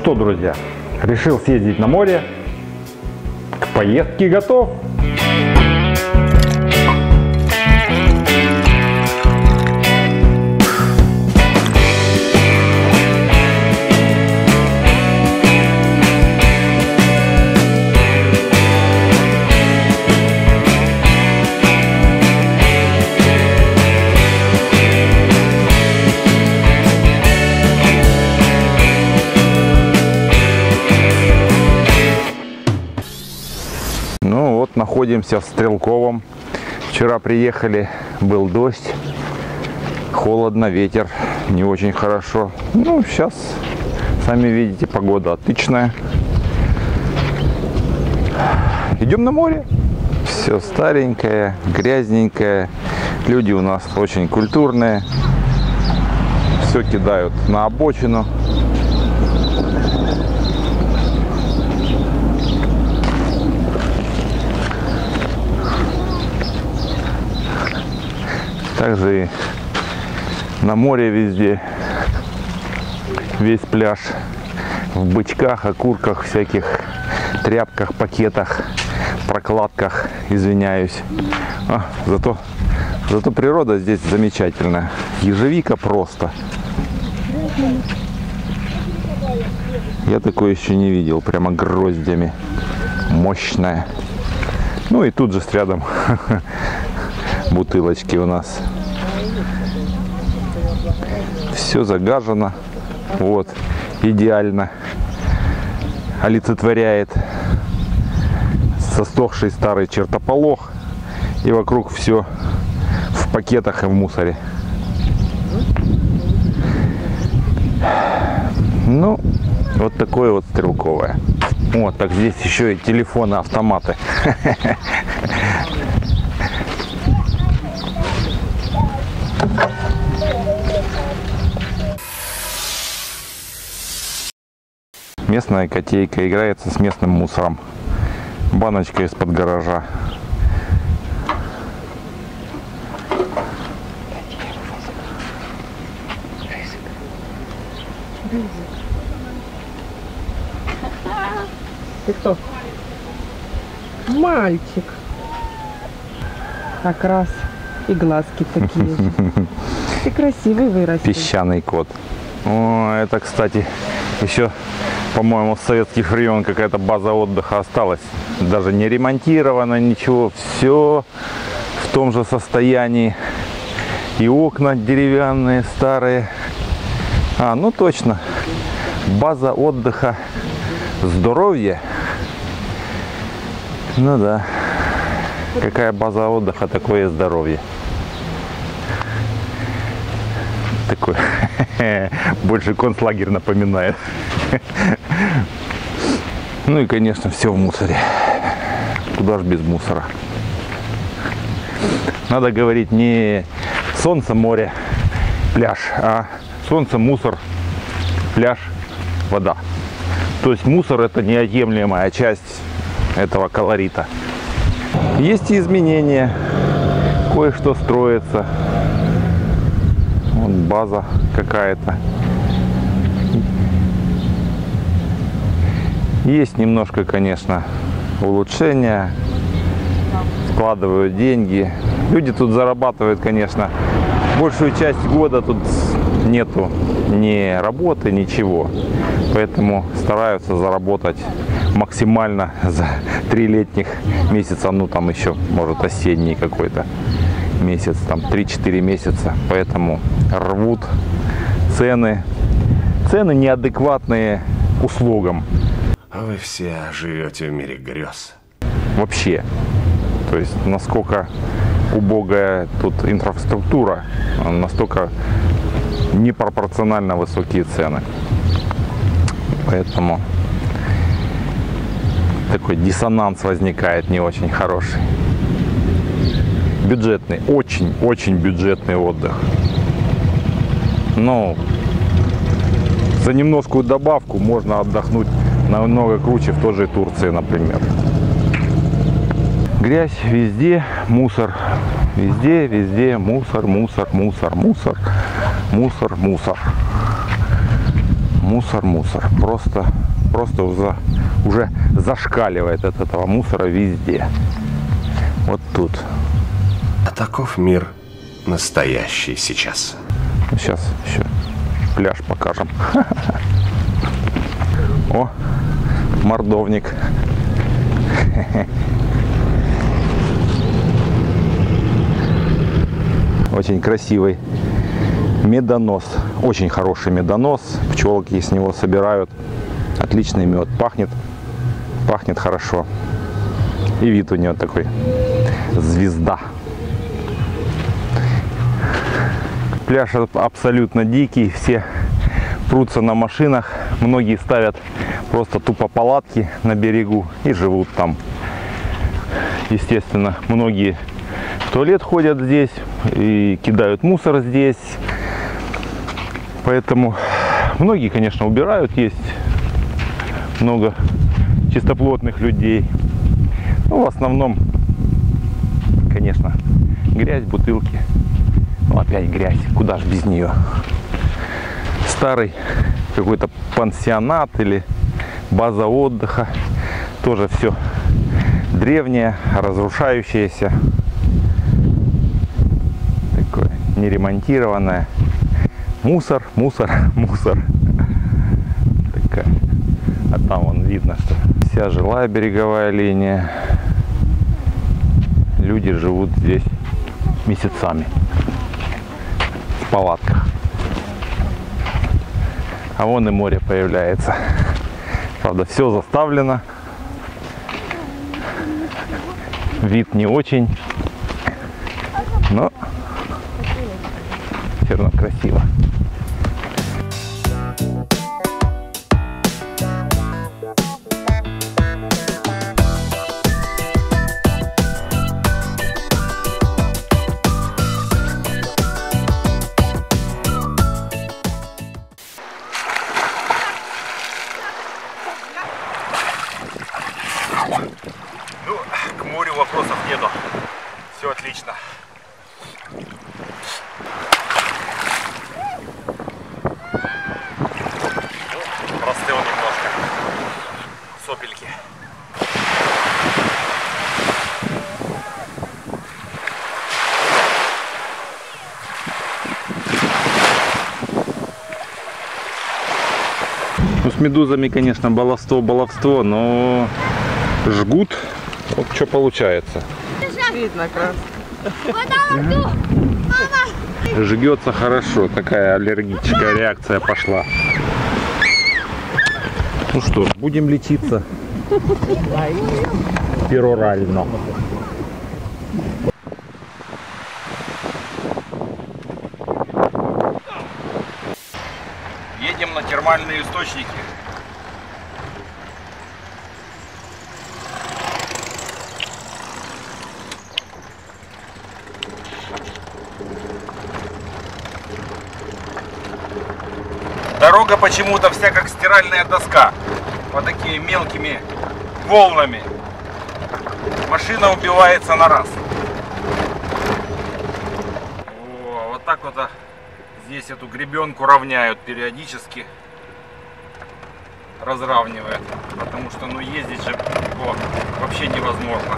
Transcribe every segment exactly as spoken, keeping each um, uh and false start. что, друзья, решил съездить на море. К поездке готов. Находимся в Стрелковом. Вчера приехали, был дождь, холодно, ветер не очень хорошо. Ну, сейчас, сами видите, погода отличная. Идем на море. Все старенькое, грязненькое. Люди у нас очень культурные. Все кидают на обочину. Также и на море везде, весь пляж в бычках, окурках всяких, тряпках, пакетах, прокладках, извиняюсь. А, зато, зато природа здесь замечательная. Ежевика просто. Я такое еще не видел, прямо гроздями. Мощная. Ну и тут же с рядом бутылочки у нас. Все загажено. Вот. Идеально олицетворяет состохший старый чертополох. И вокруг все в пакетах и в мусоре. Ну, вот такое вот Стрелковое. Вот, так здесь еще и телефоны, автоматы. Местная котейка играется с местным мусором. Баночка из-под гаража. Ты кто? Мальчик. Как раз и глазки такие. Ты красивый вырастешь. Песчаный кот. О, это, кстати, еще... По-моему, с советских времен какая-то база отдыха осталась. Даже не ремонтировано, ничего. Все в том же состоянии. И окна деревянные, старые. А, ну точно. База отдыха «Здоровье». Ну да. Какая база отдыха, такое здоровье. Такой. Больше концлагерь напоминает. Ну и, конечно, все в мусоре. Куда ж без мусора. Надо говорить не солнце, море, пляж, а солнце, мусор, пляж, вода. То есть мусор — это неотъемлемая часть этого колорита. Есть и изменения. Кое-что строится. Вот база какая-то. Есть немножко, конечно, улучшения, вкладывают деньги. Люди тут зарабатывают, конечно, большую часть года тут нету ни работы, ничего. Поэтому стараются заработать максимально за три летних месяца, ну там еще, может, осенний какой-то месяц, там три-четыре месяца. Поэтому рвут цены. Цены неадекватные услугам. Вы все живете в мире грез. Вообще. То есть, насколько убогая тут инфраструктура, настолько непропорционально высокие цены. Поэтому такой диссонанс возникает не очень хороший. Бюджетный, очень-очень бюджетный отдых. Но за немножкую добавку можно отдохнуть намного круче в той же Турции, например. Грязь везде, мусор везде, везде, мусор, мусор, мусор, мусор, мусор, мусор. мусор, мусор. Просто, просто уже, уже зашкаливает от этого мусора везде. Вот тут. А таков мир настоящий сейчас. Сейчас еще пляж покажем. О, мордовник. Очень красивый медонос. Очень хороший медонос. Пчелки с него собирают. Отличный мед. Пахнет, пахнет хорошо. И вид у него такой. Звезда. Пляж абсолютно дикий. Все прутся на машинах. Многие ставят просто тупо палатки на берегу и живут там. Естественно, многие в туалет ходят здесь и кидают мусор здесь. Поэтому многие, конечно, убирают. Есть много чистоплотных людей. Ну, в основном, конечно, грязь, бутылки. Ну, опять грязь. Куда же без нее? Старый какой-то пансионат или база отдыха. Тоже все древнее, разрушающееся. Такое неремонтированное. Мусор, мусор, мусор. Такая. А там вон видно, что вся жилая береговая линия. Люди живут здесь месяцами. В палатках. А вон и море появляется. Правда, все заставлено. Вид не очень. Но все равно красиво. Ну, с медузами, конечно, баловство, баловство, но жгут. Вот что получается. Видно, как. Жгется хорошо. Такая аллергическая реакция пошла. Ну что, будем лечиться. Перорально. Едем на термальные источники. Дорога почему-то вся как стиральная доска. Вот такими мелкими волнами. Машина убивается на раз. О, вот так вот здесь эту гребенку равняют периодически. Разравнивают. Потому что ну ездить же вообще невозможно.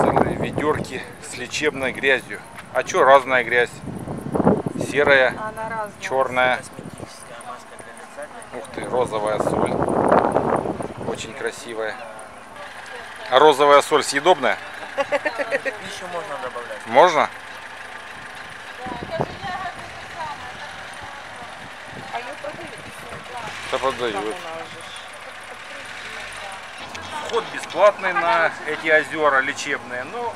Целые ведерки с лечебной грязью. А что разная грязь? Серая, черная. Ух ты, розовая соль. Очень красивая. А розовая соль съедобная? Еще можно добавлять. Можно? Да, продают. Вход бесплатный на эти озера лечебные, но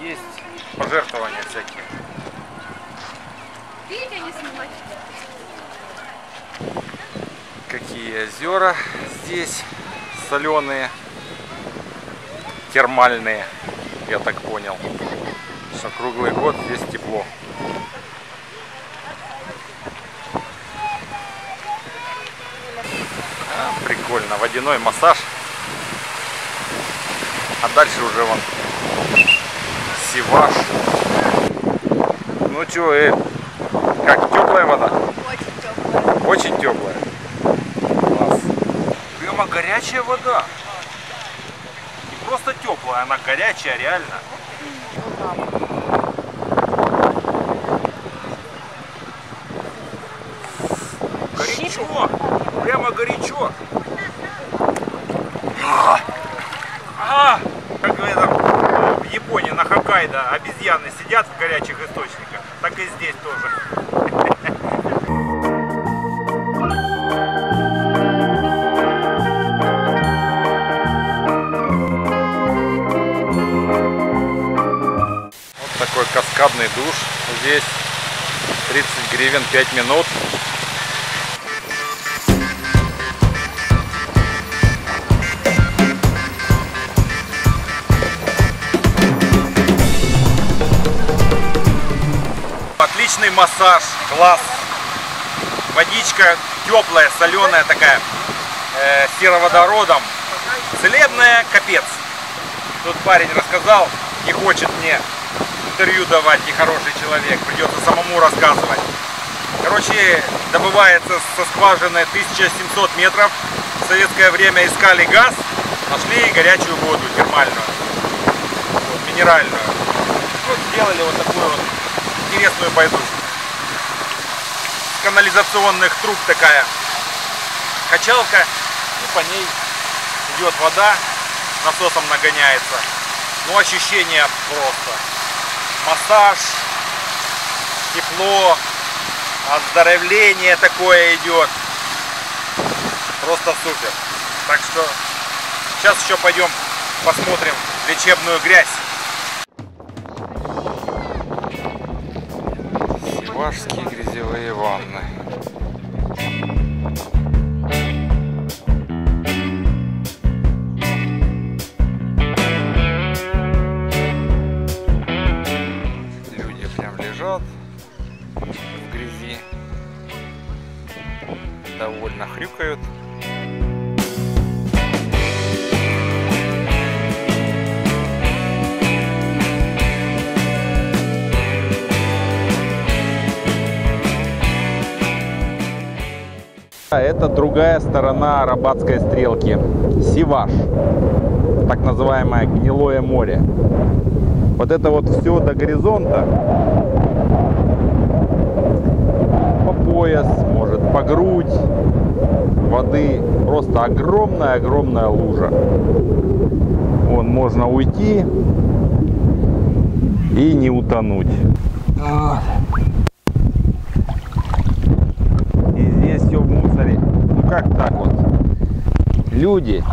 есть пожертвования всякие. Какие озера здесь соленые, термальные, я так понял, что круглый год здесь тепло. А, прикольно, водяной массаж, а дальше уже вон Сиваш. Ну чё, э, как, теплая вода? Очень теплая. очень теплая. Класс. Прямо горячая вода. Не просто теплая, она горячая, реально. Горячо, прямо горячо. А, а, как говорят, в Японии на Хоккайдо обезьяны сидят в горячих источниках, так и здесь тоже. Вот такой каскадный душ. Здесь тридцать гривен пять минут. Отличный массаж, класс. Водичка теплая, соленая такая, э, сероводородом. Целебная, капец. Тут парень рассказал, не хочет мне интервью давать, нехороший человек. Придется самому рассказывать. Короче, добывается со скважины тысяча семьсот метров. В советское время искали газ, нашли горячую воду, термальную, вот, минеральную. Вот сделали вот такую вот интересную пойдушку. Канализационных труб такая качалка, и по ней идет вода, насосом нагоняется. Ну, ощущение просто. Массаж, тепло, оздоровление такое идет. Просто супер. Так что сейчас еще пойдем посмотрим лечебную грязь. Павловские грязевые ванны. Люди прям лежат в грязи, довольно хрюкают. Это другая сторона Арабатской стрелки, Сиваш, так называемое гнилое море. Вот это вот все до горизонта, по пояс, может по грудь, воды просто огромная-огромная лужа. Вон можно уйти и не утонуть. Как так вот? Люди,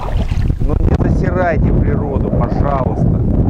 ну не засирайте природу, пожалуйста.